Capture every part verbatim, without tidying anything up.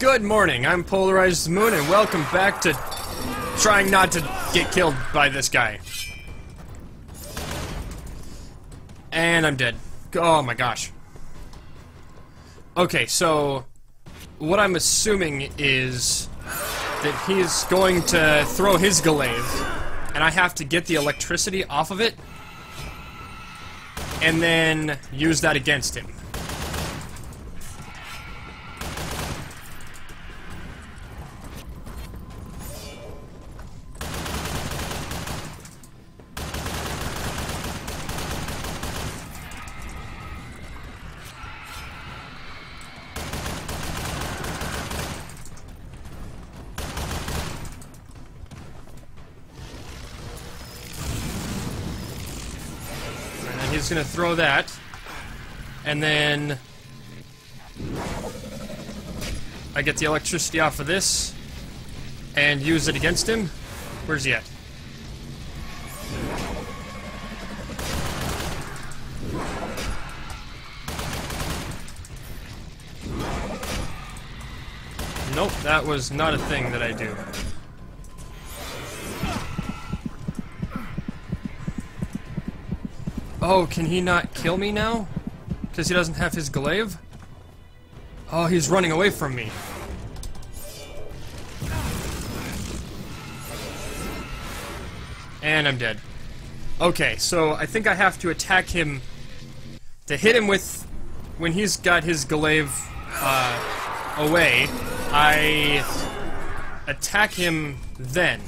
Good morning, I'm Polarized Moon, and welcome back to trying not to get killed by this guy. And I'm dead. Oh my gosh. Okay, so what I'm assuming is that he's going to throw his Glaive, and I have to get the electricity off of it, and then use that against him. He's gonna throw that, and then I get the electricity off of this and use it against him. Where's he at? Nope, that was not a thing that I do. Oh, can he not kill me now? Because he doesn't have his glaive? Oh, he's running away from me. And I'm dead. Okay, so I think I have to attack him to hit him with... When he's got his glaive uh, away, I attack him then.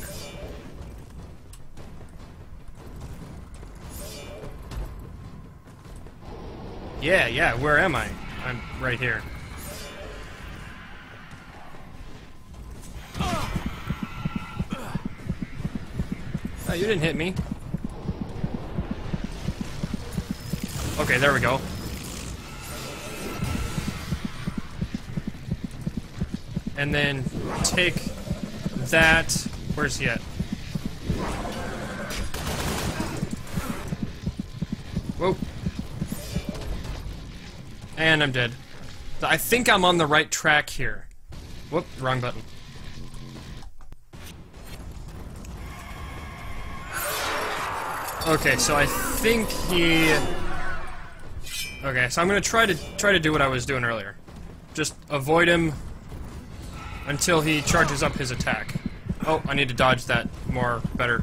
Yeah, yeah, where am I? I'm right here. Oh, you didn't hit me. Okay, there we go. And then take that... Where's he at? Whoa. And I'm dead. I think I'm on the right track here. Whoop, wrong button. Okay, so I think he... Okay, so I'm gonna try to try to do what I was doing earlier. Just avoid him until he charges up his attack. Oh, I need to dodge that more better.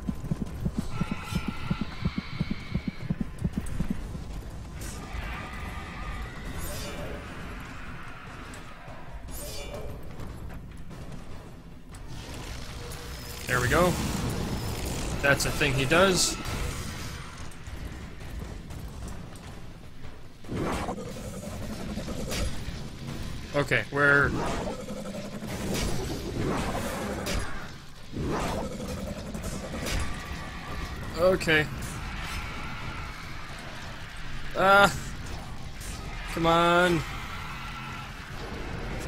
There we go. That's a thing he does. Okay, where... Okay. Ah! Come on!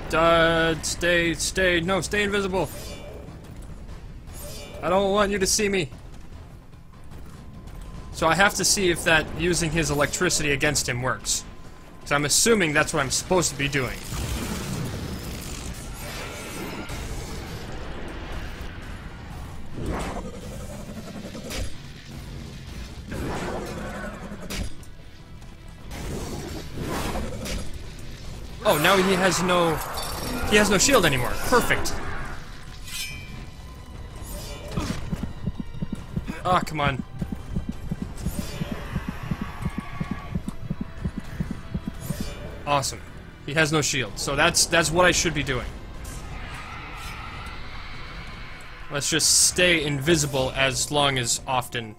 Dud, stay, stay, no, stay invisible! I don't want you to see me. So I have to see if that using his electricity against him works. So I'm assuming that's what I'm supposed to be doing. Oh, now he has no... He has no shield anymore. Perfect. Ah, oh, come on. Awesome. He has no shield, so that's that's what I should be doing. Let's just stay invisible as long as often.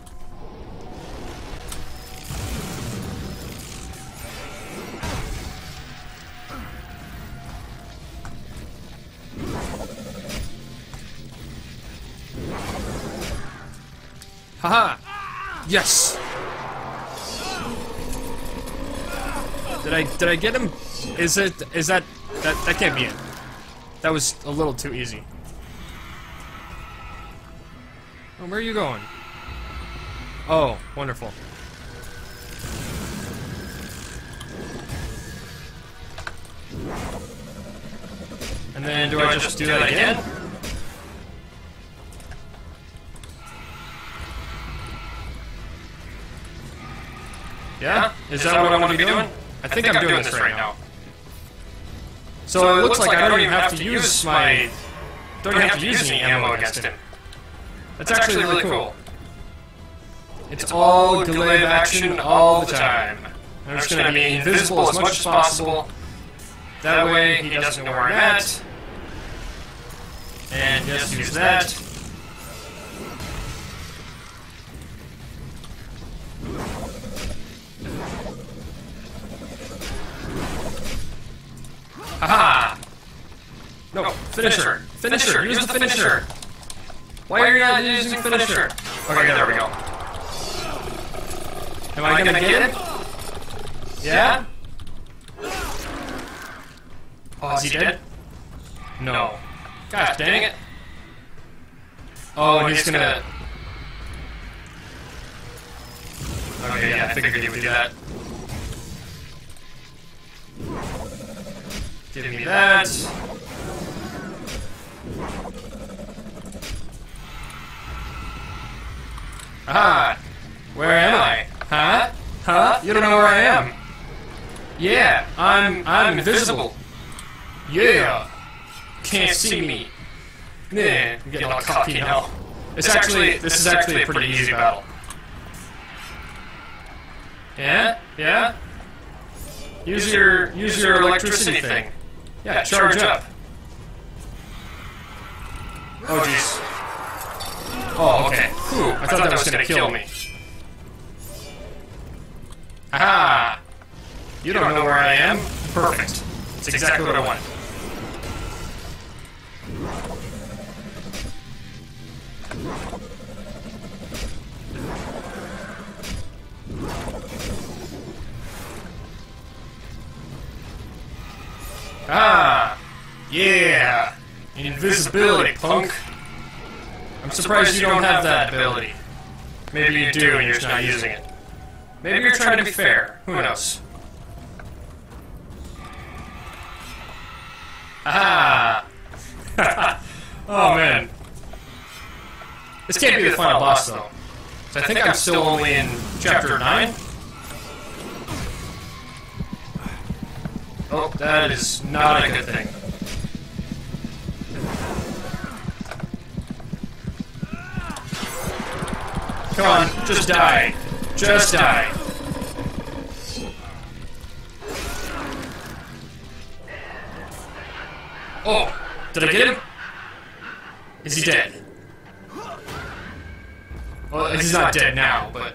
Haha! -ha. Yes! Did I did I get him? Is it is that that that can't be it. That was a little too easy. Oh, where are you going? Oh, wonderful. And then do, do I, just I just do that again? again? Yeah? Is, Is that, that what I want to be doing? doing? I, think I think I'm, I'm doing, doing this right now. now. So, so it looks like I don't even have to use my... Don't even have to use any ammo against him. That's, That's actually really cool. It's, it's all Glaive action all the time. I'm just going to be invisible as much as possible. That way he doesn't know where I'm at. And just use that. Aha! No, finisher. Finisher. Use the finisher. Why are you not using finisher? Okay, there we go. Am I gonna get it? Yeah? Oh, is he dead? No. Gosh dang it. Oh, he's gonna... Okay, yeah, I figured he would do that. Give me that. Aha! Where am I? Huh? Huh? You don't know where I am. Yeah, I'm I'm invisible. Yeah. Can't see me. Nah, I'm getting all cocky now. It's actually this is actually a pretty easy battle. Yeah? Yeah? Use your use your electricity thing. Yeah, yeah, charge up. Oh, jeez. Oh, okay. Ooh, I, I thought, thought that was, was gonna, gonna kill me. Aha! You, you don't, don't know, know where I am? Perfect. It's exactly what I want. Ah! Yeah! Invisibility, punk! I'm surprised you don't have that ability. Maybe you do and you're just not using it. Maybe you're trying to be fair. Who knows? Ah! Oh man. This can't be the final boss though. So I think I'm still only in chapter nine? Oh, that is not a good thing. Come on, just die. Just die. Oh, did I get him? Is he dead? Well, he's not dead now, but...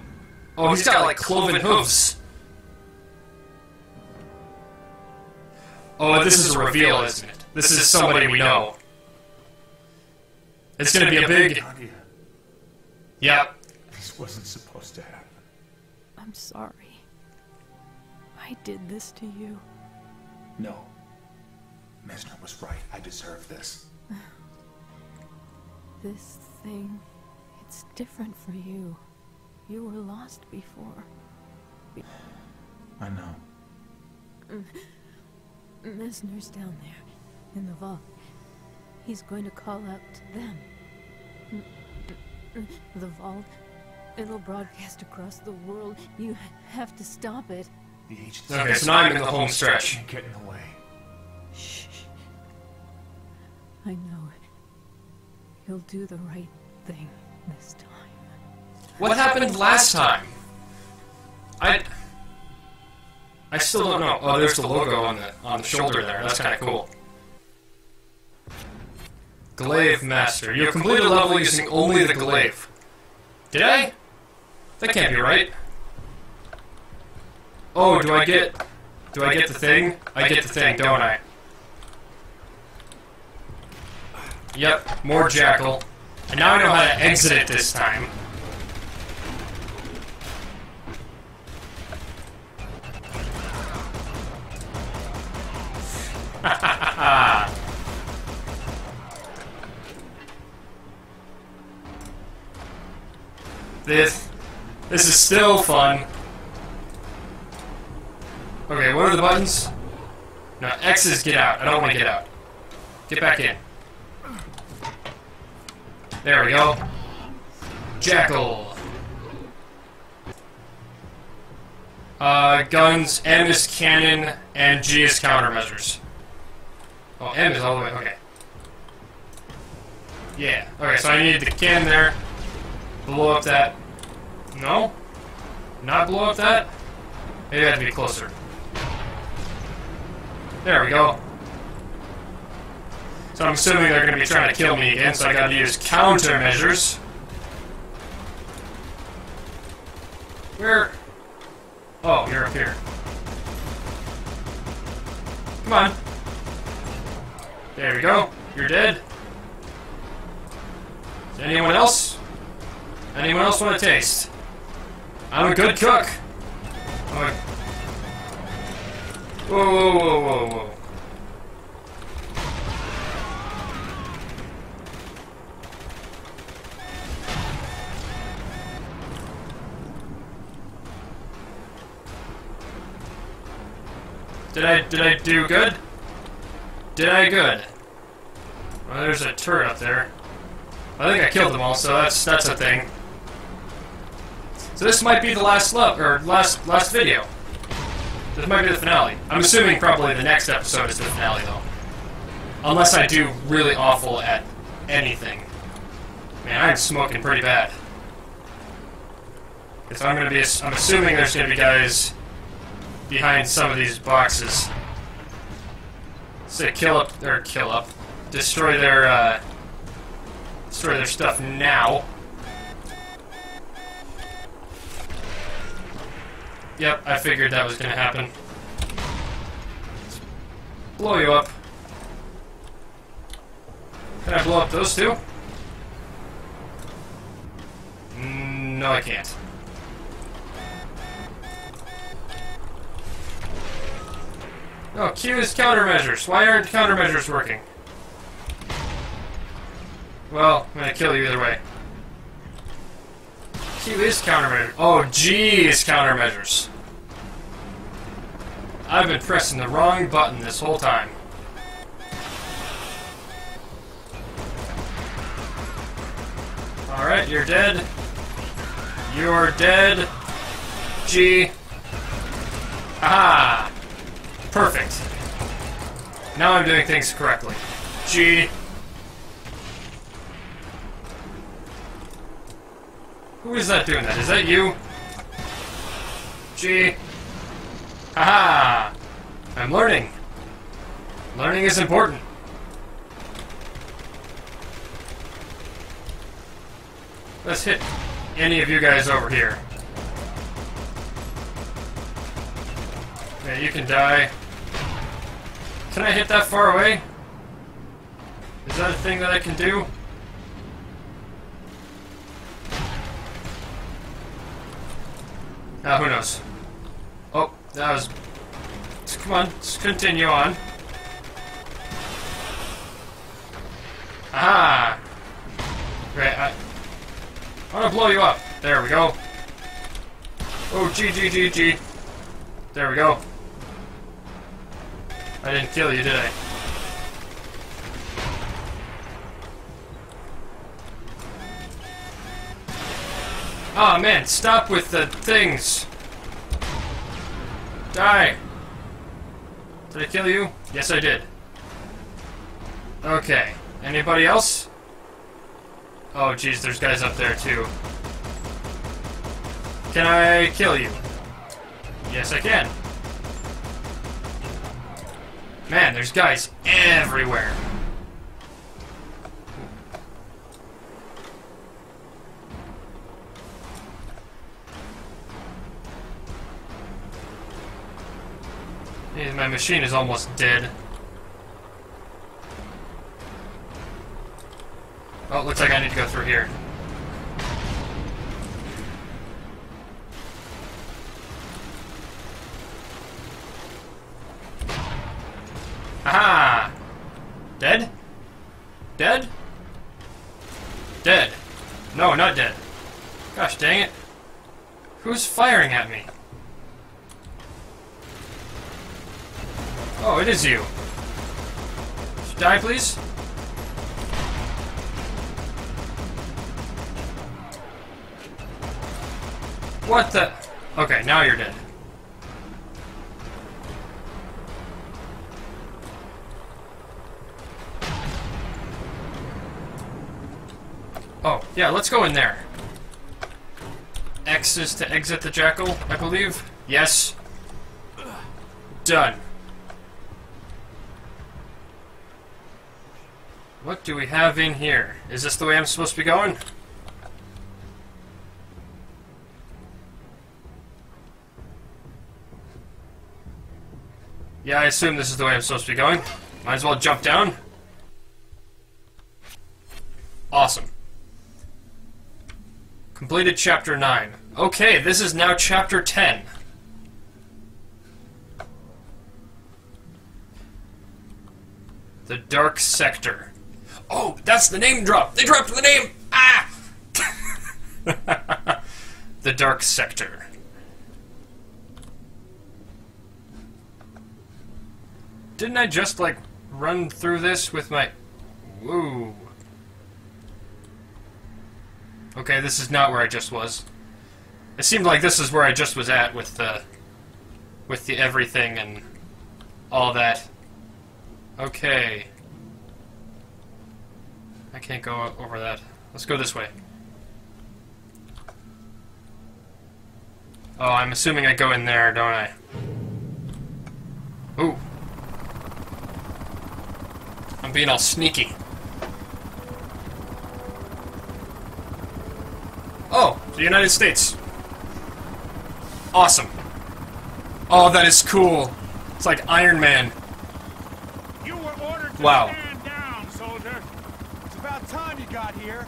Oh, he's got, like, cloven hooves. Oh, this is a reveal, isn't it? This is somebody we know. It's gonna be a big... Yep. This wasn't supposed to happen. I'm sorry. I did this to you. No. Mesner was right. I deserve this. This thing... It's different for you. You were lost before. Be I know. Mesner's down there, in the vault. He's going to call out to them. The vault, it'll broadcast across the world. You have to stop it. The agency. Okay, so now I'm in the home stretch. I'm getting away. Shh. I know. He'll do the right thing this time. What, what happened, happened last time? I... I still don't know. Oh, there's the logo on the on the shoulder there. That's kind of cool. Glaive Master. You have completed a level using only the glaive. Did I? That can't be right. Oh, do I get... Do I get the thing? I get the thing, don't I? Yep, more jackal. And now I know how to exit it this time. Ah. This... This is still fun. Okay, what are the buttons? No, X is get out. I don't want to get out. Get back in. There we go. Jackal. Uh, guns, M is cannon, and G is countermeasures. Oh, M is all the way, okay. Yeah, okay, so I need the cannon there. Blow up that. No? Not blow up that? Maybe I have to be closer. There we go. So I'm assuming they're going to be trying to kill me again, so I got to use countermeasures. Where? Oh, you're up here. Come on. There we go. You're dead. Is anyone else? Anyone else want a taste? I'm a good cook. I'm a... Whoa, whoa, whoa, whoa, whoa. Did I, did I do good? Did I good? Well, there's a turret up there. I think I killed them all, so that's, that's a thing. So this might be the last love, or last, last video. This might be the finale. I'm assuming probably the next episode is the finale, though. Unless I do really awful at anything. Man, I'm smoking pretty bad. Because I'm gonna be, I'm assuming there's gonna be guys behind some of these boxes. So kill up, or kill up. Destroy their, uh... destroy their stuff now. Yep, I figured that was gonna happen. Let's blow you up. Can I blow up those two? No, I can't. Oh, Q is countermeasures. Why aren't countermeasures working? Well, I'm gonna kill you either way. Q is countermeasures. Oh, G is countermeasures. I've been pressing the wrong button this whole time. Alright, you're dead. You're dead. G. Aha! Perfect. Now I'm doing things correctly. G. Who is that doing that? Is that you? G. Haha! I'm learning. Learning is important. Let's hit any of you guys over here. Okay, you can die. Can I hit that far away? Is that a thing that I can do? Uh, who knows? Oh, that was... Come on, let's continue on. Aha! Great, I... I wanna blow you up. There we go. Oh, G, G, G, G. There we go. I didn't kill you, did I? Aw, man, stop with the things! Die! Did I kill you? Yes, I did. Okay. Anybody else? Oh, jeez, there's guys up there, too. Can I kill you? Yes, I can. Man, there's guys everywhere. My machine is almost dead. Oh, it looks like I need to go through here. Aha! Dead? Dead? Dead. No, not dead. Gosh dang it. Who's firing at me? Oh, it is you. Die, please. What the? Okay, now you're dead. Oh, yeah, let's go in there. X is to exit the jackal, I believe. Yes. Done. What do we have in here? Is this the way I'm supposed to be going? Yeah, I assume this is the way I'm supposed to be going. Might as well jump down. Awesome. Completed chapter nine. Okay, this is now chapter ten. The Dark Sector. Oh, that's the name drop! They dropped the name! Ah! The Dark Sector. Didn't I just, like, run through this with my... Whoa. Okay, this is not where I just was. It seemed like this is where I just was at with the... with the everything and all that. Okay. I can't go over that. Let's go this way. Oh, I'm assuming I go in there, don't I? Ooh. I'm being all sneaky. Oh, the United States. Awesome. Oh, that is cool. It's like Iron Man. You were ordered to wow. Stand down, soldier. It's about time you got here.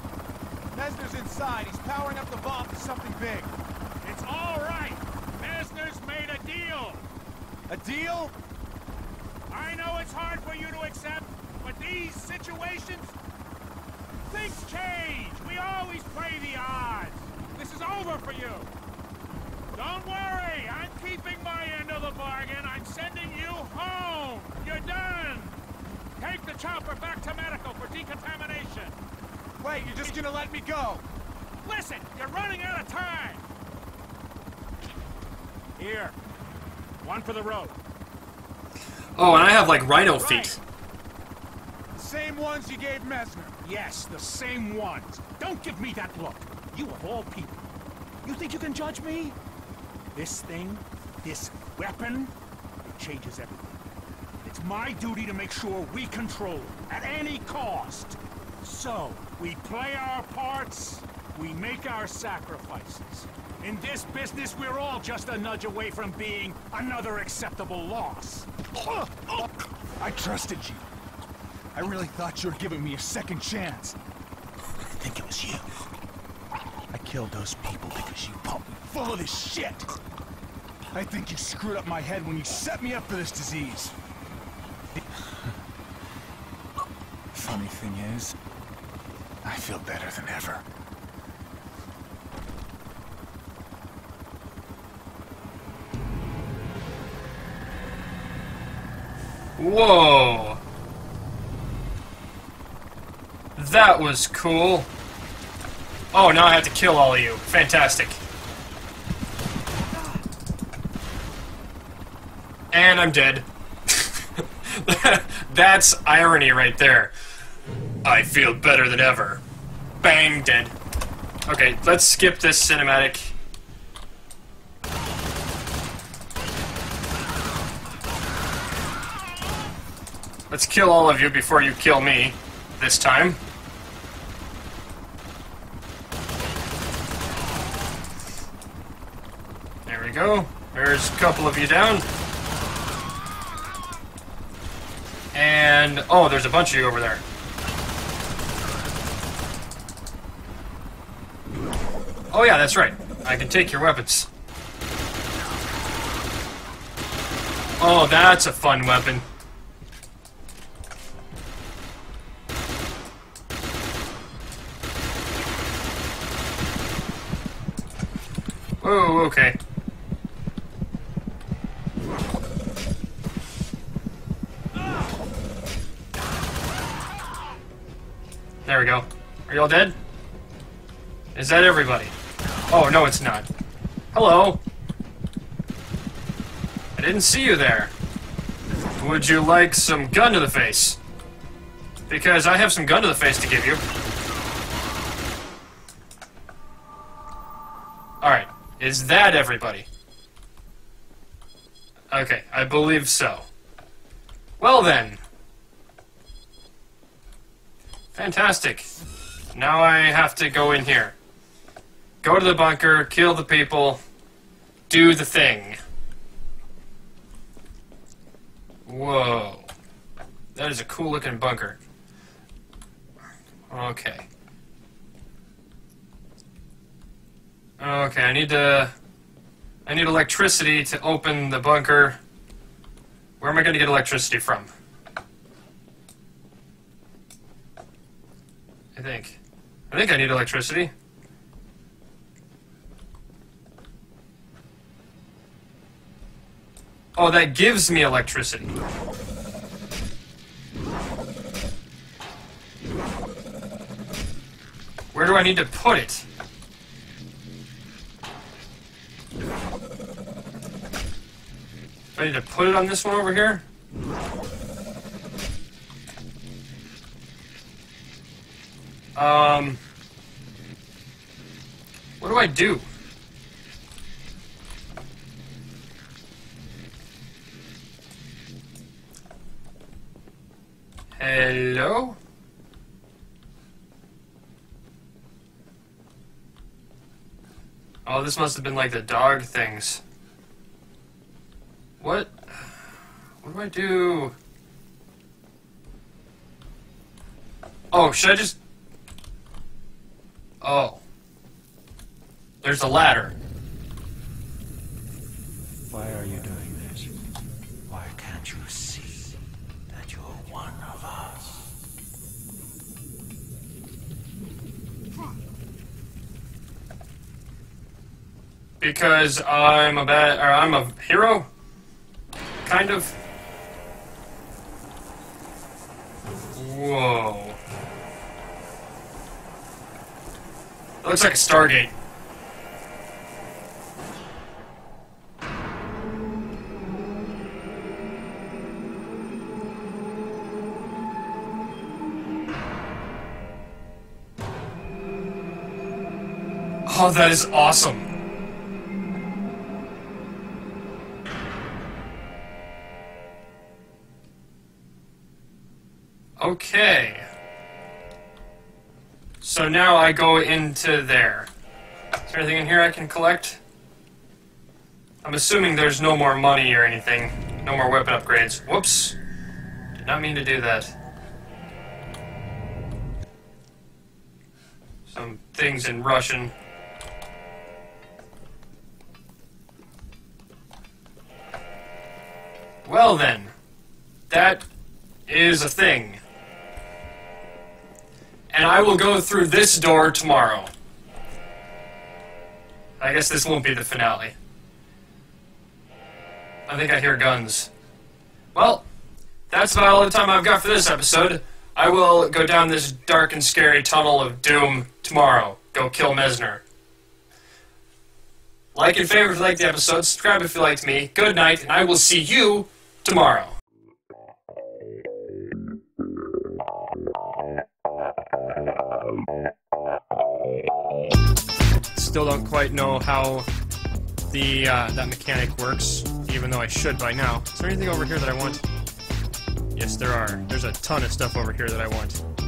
Mesner's inside. He's powering up the vault for something big. It's all right. Mesner's made a deal. A deal? I know it's hard for you to accept. But these situations, things change. We always play the odds. This is over for you. Don't worry. I'm keeping my end of the bargain. I'm sending you home. You're done. Take the chopper back to medical for decontamination. Wait, you're just gonna let me go? Listen, you're running out of time. Here. One for the road. Oh, and I have, like, rhino right. feet. Same ones you gave Mesner. Yes, the same ones. Don't give me that look. You of all people. You think you can judge me? This thing, this weapon, it changes everything. It's my duty to make sure we control it at any cost. So, we play our parts, we make our sacrifices. In this business, we're all just a nudge away from being another acceptable loss. I trusted you. I really thought you were giving me a second chance. I think it was you. I killed those people because you pumped me full of this shit. I think you screwed up my head when you set me up for this disease. Funny thing is, I feel better than ever. Whoa. That was cool. Oh, now I have to kill all of you. Fantastic. And I'm dead. That's irony right there. I feel better than ever. Bang, dead. Okay, let's skip this cinematic. Let's kill all of you before you kill me this time. There we go. There's a couple of you down. And... oh, there's a bunch of you over there. Oh yeah, that's right. I can take your weapons. Oh, that's a fun weapon. Oh, okay. There we go. Are y'all dead? Is that everybody? Oh, no, it's not. Hello. I didn't see you there. Would you like some gun to the face? Because I have some gun to the face to give you. Alright. Is that everybody? Okay, I believe so. Well then. Fantastic. Now I have to go in here. Go to the bunker, kill the people, do the thing. Whoa. That is a cool looking bunker. Okay. Okay, I need to... I need electricity to open the bunker. Where am I going to get electricity from? I think. I think I need electricity. Oh, that gives me electricity. Where do I need to put it? I need to put it on this one over here? Um... What do I do? Hello? Oh, this must have been like the dog things. What? What do I do? Oh, should I just... Oh. There's a ladder. Why are you doing this? Why can't you see that you're one of us? Because I'm a bad... or I'm a hero? Kind of. Whoa. It looks like a Stargate. Oh, that is awesome. Okay. So now I go into there. Is there anything in here I can collect? I'm assuming there's no more money or anything. No more weapon upgrades. Whoops. Did not mean to do that. Some things in Russian. Well then. That is a thing. And I will go through this door tomorrow. I guess this won't be the finale. I think I hear guns. Well, that's about all the time I've got for this episode. I will go down this dark and scary tunnel of doom tomorrow. Go kill Mesner. Like and favorite if you liked the episode. Subscribe if you liked me. Good night, and I will see you tomorrow. Still don't quite know how the uh, that mechanic works, even though I should by now. Is there anything over here that I want? Yes, there are. There's a ton of stuff over here that I want.